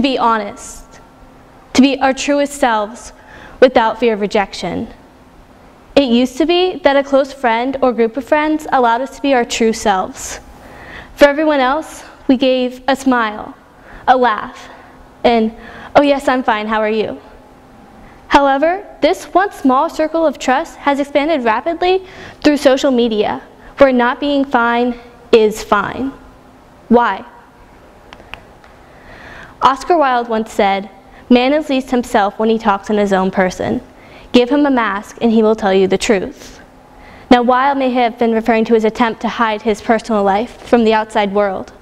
to be honest, to be our truest selves without fear of rejection. It used to be that a close friend or group of friends allowed us to be our true selves. For everyone else, we gave a smile, a laugh, and, "Oh yes, I'm fine, how are you?" However, this once small circle of trust has expanded rapidly through social media, where not being fine is fine. Why? Oscar Wilde once said, "Man is least himself when he talks in his own person. Give him a mask and he will tell you the truth." Now, Wilde may have been referring to his attempt to hide his personal life from the outside world,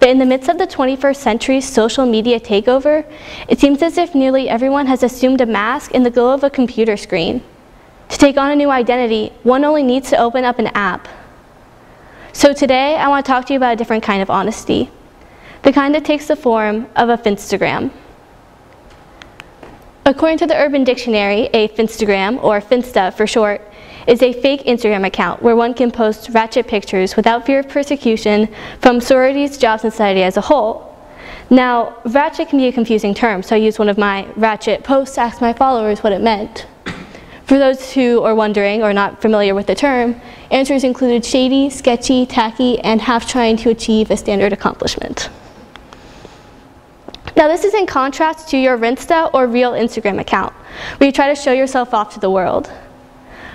but in the midst of the 21st century's social media takeover, it seems as if nearly everyone has assumed a mask in the glow of a computer screen. To take on a new identity, one only needs to open up an app. So today, I want to talk to you about a different kind of honesty, the kind that takes the form of a Finstagram. According to the Urban Dictionary, a Finstagram, or Finsta for short, is a fake Instagram account where one can post ratchet pictures without fear of persecution from sororities, jobs, and society as a whole. Now, ratchet can be a confusing term, so I used one of my ratchet posts to ask my followers what it meant. For those who are wondering or not familiar with the term, answers included shady, sketchy, tacky, and half trying to achieve a standard accomplishment. Now, this is in contrast to your Rinsta or real Instagram account, where you try to show yourself off to the world.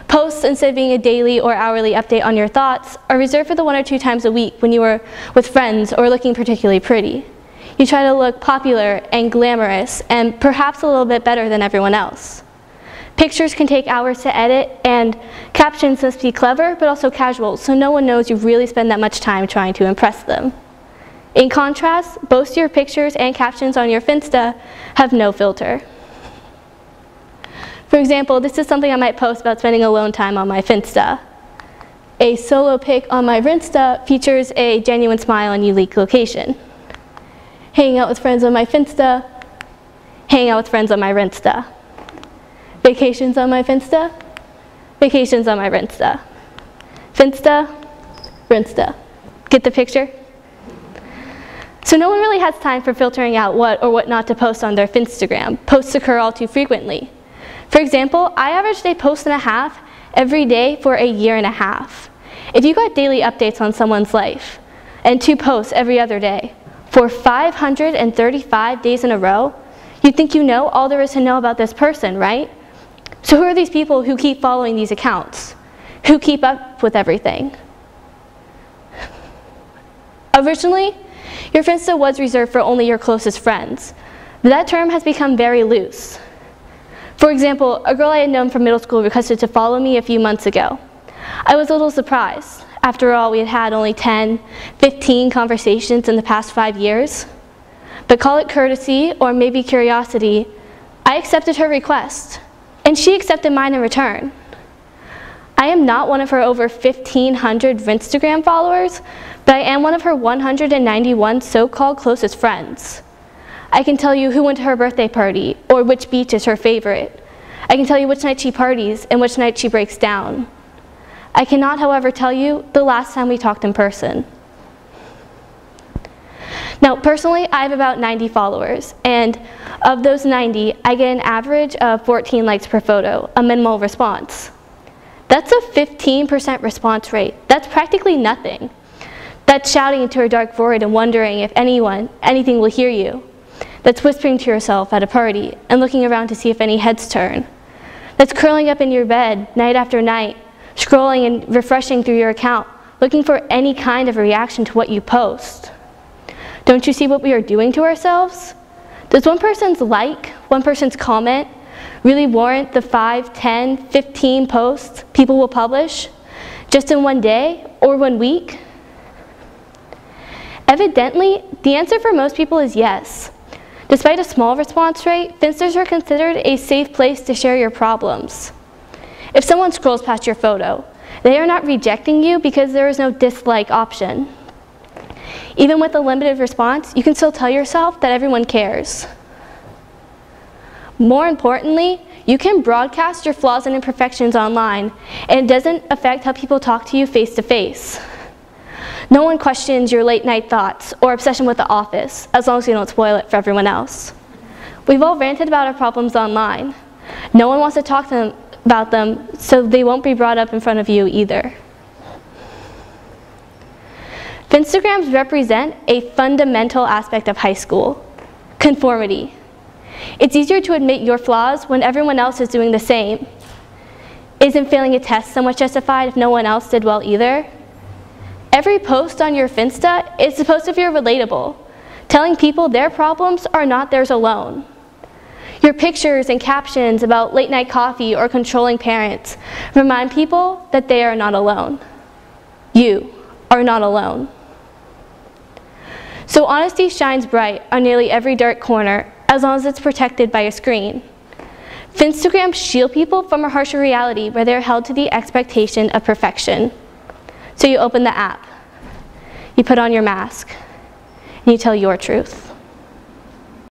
Posts, instead of being a daily or hourly update on your thoughts, are reserved for the 1 or 2 times a week when you are with friends or looking particularly pretty. You try to look popular and glamorous and perhaps a little bit better than everyone else. Pictures can take hours to edit, and captions must be clever but also casual, so no one knows you really spend that much time trying to impress them. In contrast, both your pictures and captions on your Finsta have no filter. For example, this is something I might post about spending alone time on my Finsta. A solo pic on my Rinsta features a genuine smile and unique location. Hanging out with friends on my Finsta. Hanging out with friends on my Rinsta. Vacations on my Finsta. Vacations on my Rinsta. Finsta. Rinsta. Get the picture? So no one really has time for filtering out what or what not to post on their Finstagram. Posts occur all too frequently. For example, I averaged a post and a half every day for a year and a half. If you got daily updates on someone's life and 2 posts every other day for 535 days in a row, you'd think you know all there is to know about this person, right? So who are these people who keep following these accounts? Who keep up with everything? Originally, your Finsta was reserved for only your closest friends, but that term has become very loose. For example, a girl I had known from middle school requested to follow me a few months ago. I was a little surprised. After all, we had had only 10, 15 conversations in the past 5 years. But call it courtesy or maybe curiosity, I accepted her request, and she accepted mine in return. I am not one of her over 1,500 Instagram followers, but I am one of her 191 so-called closest friends. I can tell you who went to her birthday party or which beach is her favorite. I can tell you which night she parties and which night she breaks down. I cannot, however, tell you the last time we talked in person. Now, personally, I have about 90 followers, and of those 90, I get an average of 14 likes per photo, a minimal response. That's a 15% response rate. That's practically nothing. That's shouting into a dark void and wondering if anything will hear you. That's whispering to yourself at a party and looking around to see if any heads turn. That's curling up in your bed night after night, scrolling and refreshing through your account, looking for any kind of reaction to what you post. Don't you see what we are doing to ourselves? Does one person's like, one person's comment, really warrant the 5, 10, 15 posts people will publish just in one day or one week? Evidently, the answer for most people is yes. Despite a small response rate, Finsters are considered a safe place to share your problems. If someone scrolls past your photo, they are not rejecting you because there is no dislike option. Even with a limited response, you can still tell yourself that everyone cares. More importantly, you can broadcast your flaws and imperfections online, and it doesn't affect how people talk to you face to face. No one questions your late night thoughts or obsession with The Office, as long as you don't spoil it for everyone else. We've all ranted about our problems online. No one wants to talk to them about them, so they won't be brought up in front of you either. Finstagrams represent a fundamental aspect of high school: conformity. It's easier to admit your flaws when everyone else is doing the same. Isn't failing a test somewhat justified if no one else did well either? Every post on your Finsta is supposed to feel relatable, telling people their problems are not theirs alone. Your pictures and captions about late night coffee or controlling parents remind people that they are not alone. You are not alone. So honesty shines bright on nearly every dark corner, as long as it's protected by a screen. Finstagrams shield people from a harsher reality where they're held to the expectation of perfection. So you open the app, you put on your mask, and you tell your truth.